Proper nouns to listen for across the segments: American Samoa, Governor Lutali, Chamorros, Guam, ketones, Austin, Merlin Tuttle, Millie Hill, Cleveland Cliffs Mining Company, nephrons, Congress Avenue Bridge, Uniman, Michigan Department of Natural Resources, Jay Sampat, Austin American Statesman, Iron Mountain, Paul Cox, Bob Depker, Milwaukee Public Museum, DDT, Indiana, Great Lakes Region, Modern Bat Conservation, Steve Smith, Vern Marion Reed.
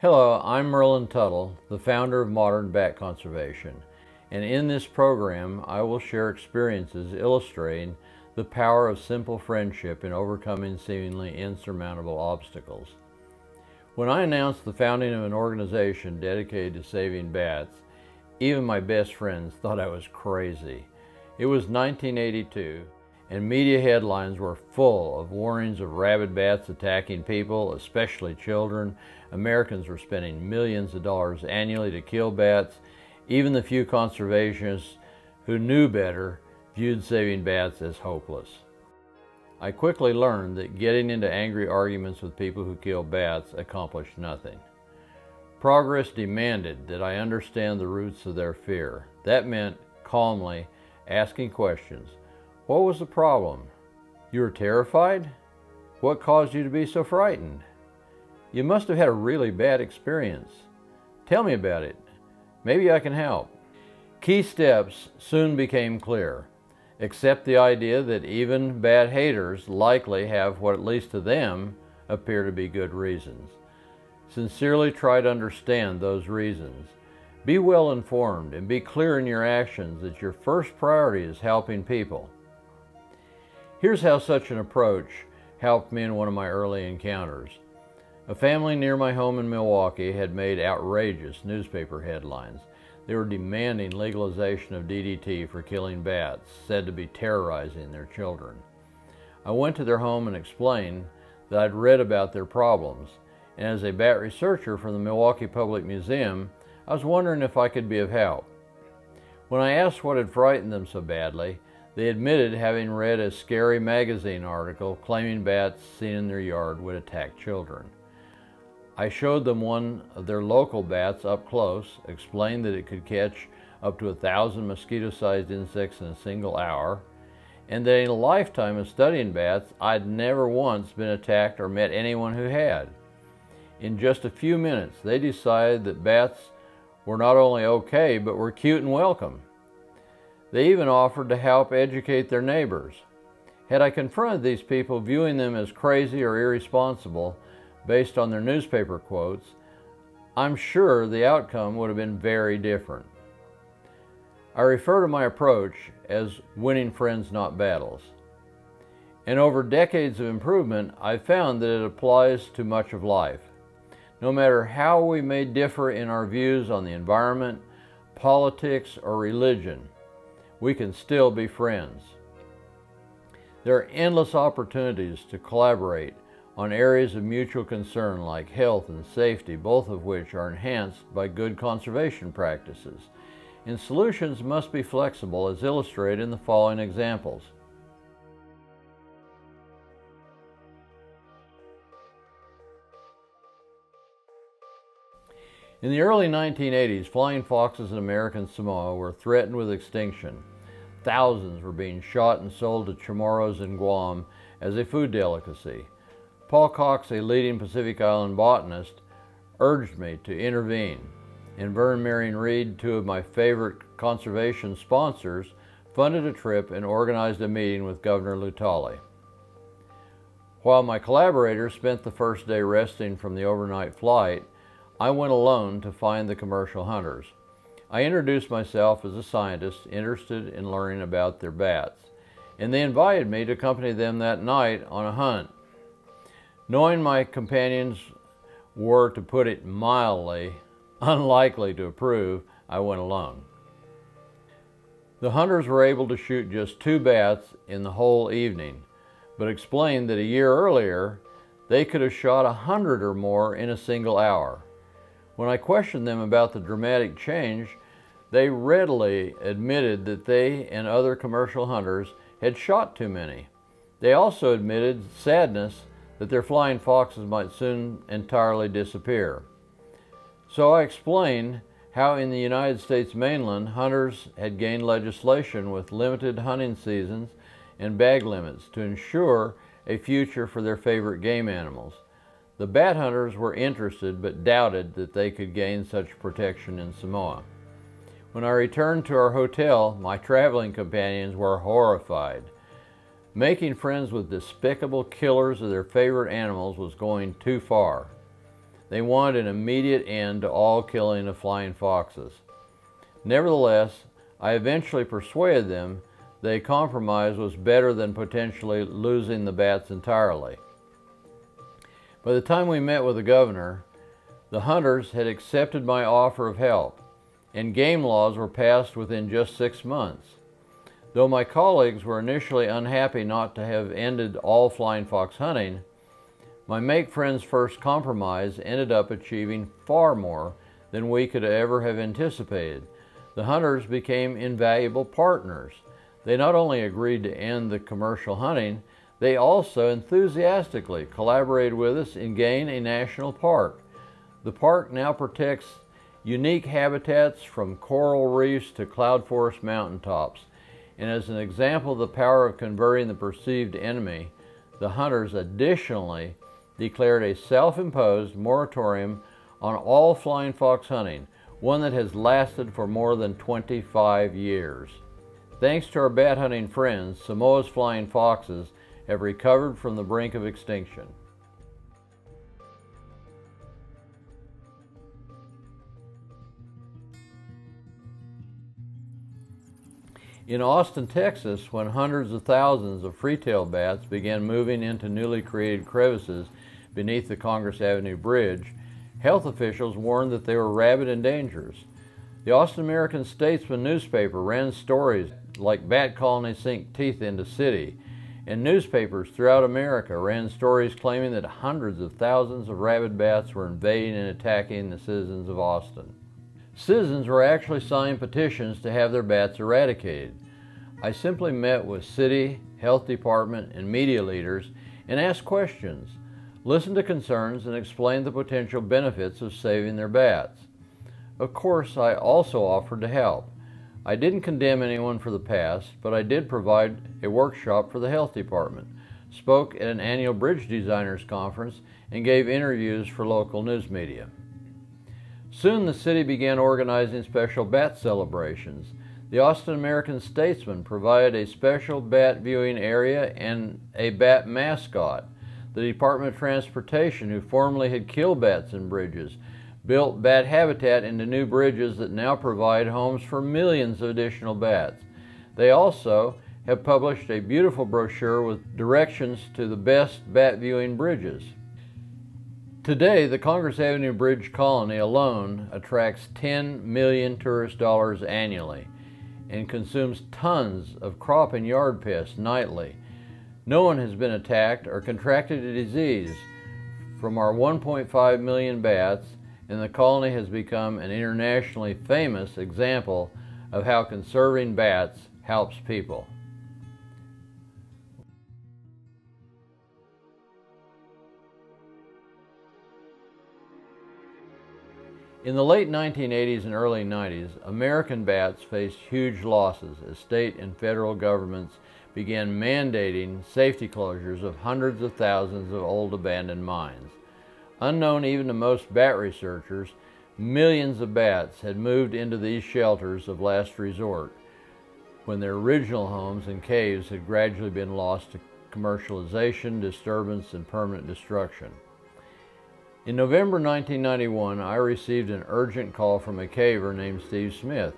Hello, I'm Merlin Tuttle, the founder of Modern Bat Conservation, and in this program I will share experiences illustrating the power of simple friendship in overcoming seemingly insurmountable obstacles. When I announced the founding of an organization dedicated to saving bats, even my best friends thought I was crazy. It was 1982, and media headlines were full of warnings of rabid bats attacking people, especially children. Americans were spending millions of dollars annually to kill bats. Even the few conservationists who knew better viewed saving bats as hopeless. I quickly learned that getting into angry arguments with people who kill bats accomplished nothing. Progress demanded that I understand the roots of their fear. That meant calmly asking questions. What was the problem? You were terrified? What caused you to be so frightened? You must have had a really bad experience. Tell me about it. Maybe I can help. Key steps soon became clear. Accept the idea that even bad haters likely have what, at least to them, appear to be good reasons. Sincerely try to understand those reasons. Be well informed and be clear in your actions that your first priority is helping people. Here's how such an approach helped me in one of my early encounters. A family near my home in Milwaukee had made outrageous newspaper headlines. They were demanding legalization of DDT for killing bats, said to be terrorizing their children. I went to their home and explained that I'd read about their problems, and as a bat researcher from the Milwaukee Public Museum, I was wondering if I could be of help. When I asked what had frightened them so badly, they admitted having read a scary magazine article claiming bats seen in their yard would attack children. I showed them one of their local bats up close, explained that it could catch up to 1,000 mosquito-sized insects in a single hour, and that in a lifetime of studying bats, I'd never once been attacked or met anyone who had. In just a few minutes, they decided that bats were not only okay, but were cute and welcome. They even offered to help educate their neighbors. Had I confronted these people, viewing them as crazy or irresponsible based on their newspaper quotes, I'm sure the outcome would have been very different. I refer to my approach as winning friends, not battles. And over decades of improvement, I've found that it applies to much of life. No matter how we may differ in our views on the environment, politics, or religion, we can still be friends. There are endless opportunities to collaborate on areas of mutual concern like health and safety, both of which are enhanced by good conservation practices. And solutions must be flexible, as illustrated in the following examples. In the early 1980s, flying foxes in American Samoa were threatened with extinction. Thousands were being shot and sold to Chamorros in Guam as a food delicacy. Paul Cox, a leading Pacific Island botanist, urged me to intervene, and Vern Marion Reed, two of my favorite conservation sponsors, funded a trip and organized a meeting with Governor Lutali. While my collaborators spent the first day resting from the overnight flight, I went alone to find the commercial hunters. I introduced myself as a scientist interested in learning about their bats, and they invited me to accompany them that night on a hunt. Knowing my companions were, to put it mildly, unlikely to approve, I went alone. The hunters were able to shoot just 2 bats in the whole evening, but explained that a year earlier they could have shot 100 or more in a single hour. When I questioned them about the dramatic change, they readily admitted that they and other commercial hunters had shot too many. They also admitted sadness that their flying foxes might soon entirely disappear. So I explained how in the United States mainland, hunters had gained legislation with limited hunting seasons and bag limits to ensure a future for their favorite game animals. The bat hunters were interested but doubted that they could gain such protection in Samoa. When I returned to our hotel, my traveling companions were horrified. Making friends with despicable killers of their favorite animals was going too far. They wanted an immediate end to all killing of flying foxes. Nevertheless, I eventually persuaded them that a compromise was better than potentially losing the bats entirely. By the time we met with the governor, the hunters had accepted my offer of help, and game laws were passed within just 6 months. Though my colleagues were initially unhappy not to have ended all flying fox hunting, my Make Friends First compromise ended up achieving far more than we could ever have anticipated. The hunters became invaluable partners. They not only agreed to end the commercial hunting, they also enthusiastically collaborated with us and gained a national park. The park now protects unique habitats from coral reefs to cloud forest mountaintops. And as an example of the power of converting the perceived enemy, the hunters additionally declared a self-imposed moratorium on all flying fox hunting, one that has lasted for more than 25 years. Thanks to our bat hunting friends, Samoa's flying foxes have recovered from the brink of extinction. In Austin, Texas, when hundreds of thousands of free-tailed bats began moving into newly created crevices beneath the Congress Avenue Bridge, health officials warned that they were rabid and dangerous. The Austin American Statesman newspaper ran stories like bat colonies sink teeth into city, and newspapers throughout America ran stories claiming that hundreds of thousands of rabid bats were invading and attacking the citizens of Austin. Citizens were actually signing petitions to have their bats eradicated. I simply met with city, health department, and media leaders and asked questions, listened to concerns, and explained the potential benefits of saving their bats. Of course, I also offered to help. I didn't condemn anyone for the past, but I did provide a workshop for the health department, spoke at an annual bridge designers conference, and gave interviews for local news media. Soon the city began organizing special bat celebrations. The Austin American Statesman provided a special bat viewing area and a bat mascot. The Department of Transportation, who formerly had killed bats in bridges, built bat habitat into new bridges that now provide homes for millions of additional bats. They also have published a beautiful brochure with directions to the best bat viewing bridges. Today, the Congress Avenue Bridge colony alone attracts 10 million tourist dollars annually and consumes tons of crop and yard pests nightly. No one has been attacked or contracted a disease from our 1.5 million bats, and the colony has become an internationally famous example of how conserving bats helps people. In the late 1980s and early 90s, American bats faced huge losses as state and federal governments began mandating safety closures of hundreds of thousands of old abandoned mines. Unknown even to most bat researchers, millions of bats had moved into these shelters of last resort when their original homes and caves had gradually been lost to commercialization, disturbance, and permanent destruction. In November 1991, I received an urgent call from a caver named Steve Smith.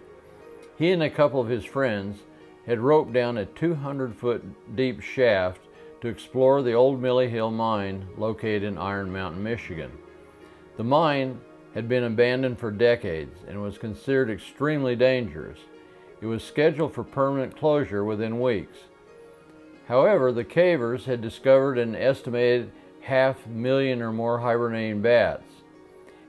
He and a couple of his friends had roped down a 200-foot deep shaft to explore the old Millie Hill mine located in Iron Mountain, Michigan. The mine had been abandoned for decades and was considered extremely dangerous. It was scheduled for permanent closure within weeks. However, the cavers had discovered an estimated 500,000 or more hibernating bats,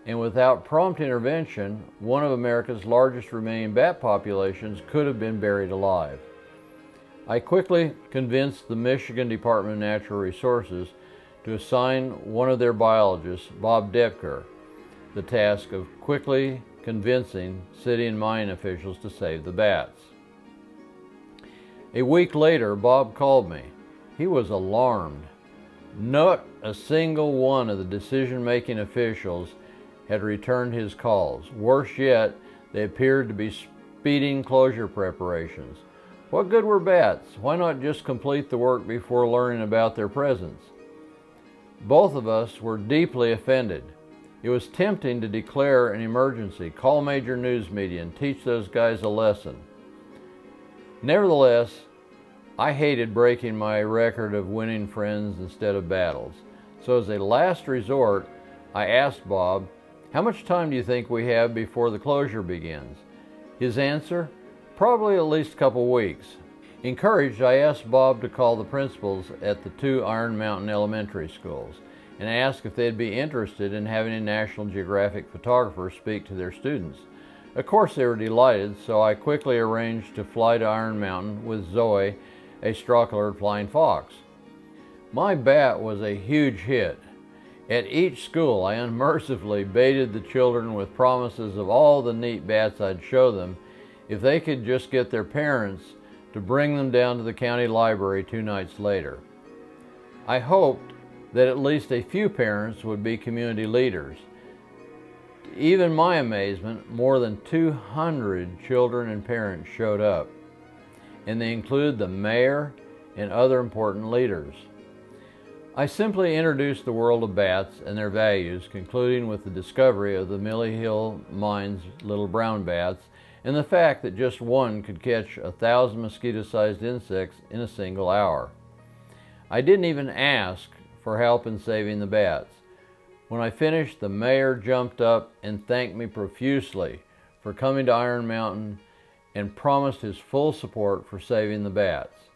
and without prompt intervention, one of America's largest remaining bat populations could have been buried alive. I quickly convinced the Michigan Department of Natural Resources to assign one of their biologists, Bob Depker, the task of quickly convincing city and mine officials to save the bats. A week later, Bob called me. He was alarmed. Not a single one of the decision-making officials had returned his calls. Worse yet, they appeared to be speeding closure preparations. What good were bats? Why not just complete the work before learning about their presence? Both of us were deeply offended. It was tempting to declare an emergency, call major news media, and teach those guys a lesson. Nevertheless, I hated breaking my record of winning friends instead of battles. So as a last resort, I asked Bob, "How much time do you think we have before the closure begins?" His answer, "Probably at least a couple weeks." Encouraged, I asked Bob to call the principals at the two Iron Mountain elementary schools and ask if they'd be interested in having a National Geographic photographer speak to their students. Of course they were delighted, so I quickly arranged to fly to Iron Mountain with Zoe, a straw-colored flying fox. My bat was a huge hit. At each school, I unmercifully baited the children with promises of all the neat bats I'd show them if they could just get their parents to bring them down to the county library 2 nights later. I hoped that at least a few parents would be community leaders. To even my amazement, more than 200 children and parents showed up, and they included the mayor and other important leaders. I simply introduced the world of bats and their values, concluding with the discovery of the Millie Hill mine's little brown bats and the fact that just one could catch 1,000 mosquito-sized insects in a single hour. I didn't even ask for help in saving the bats. When I finished, the mayor jumped up and thanked me profusely for coming to Iron Mountain and promised his full support for saving the bats.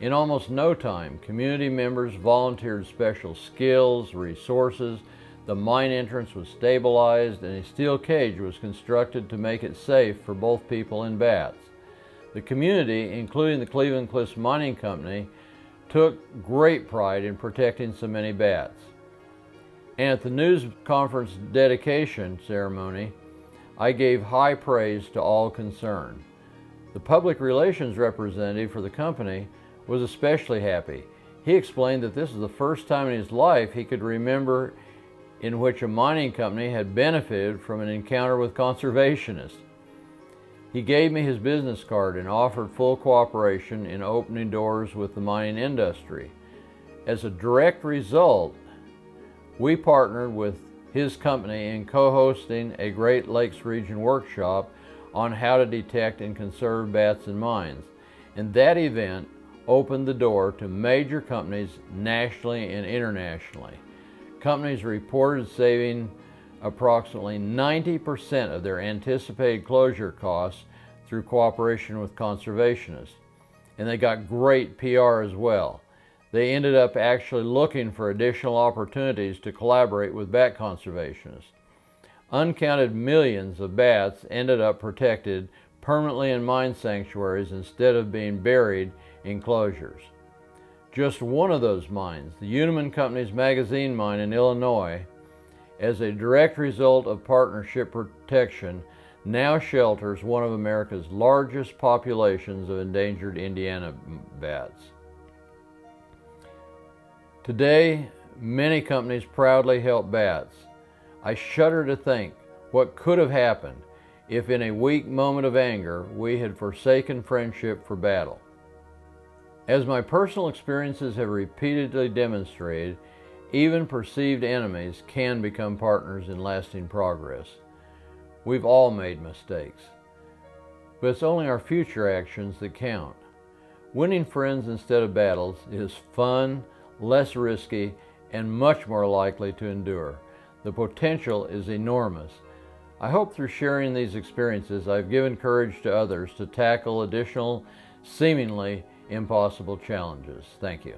In almost no time, community members volunteered special skills, resources, the mine entrance was stabilized, and a steel cage was constructed to make it safe for both people and bats. The community, including the Cleveland Cliffs Mining Company, took great pride in protecting so many bats. And at the news conference dedication ceremony, I gave high praise to all concerned. The public relations representative for the company was especially happy. He explained that this is the first time in his life he could remember in which a mining company had benefited from an encounter with conservationists. He gave me his business card and offered full cooperation in opening doors with the mining industry. As a direct result, we partnered with his company in co-hosting a Great Lakes Region workshop on how to detect and conserve bats in mines. And that event opened the door to major companies nationally and internationally. Companies reported saving approximately 90% of their anticipated closure costs through cooperation with conservationists. And they got great PR as well. They ended up actually looking for additional opportunities to collaborate with bat conservationists. Uncounted millions of bats ended up protected permanently in mine sanctuaries instead of being buried enclosures. Just one of those mines, the Uniman Company's Magazine Mine in Illinois, as a direct result of partnership protection, now shelters one of America's largest populations of endangered Indiana bats. Today, many companies proudly help bats. I shudder to think what could have happened if in a weak moment of anger we had forsaken friendship for battle. As my personal experiences have repeatedly demonstrated, even perceived enemies can become partners in lasting progress. We've all made mistakes, but it's only our future actions that count. Winning friends instead of battles is fun, less risky, and much more likely to endure. The potential is enormous. I hope through sharing these experiences, I've given courage to others to tackle additional, seemingly impossible challenges. Thank you.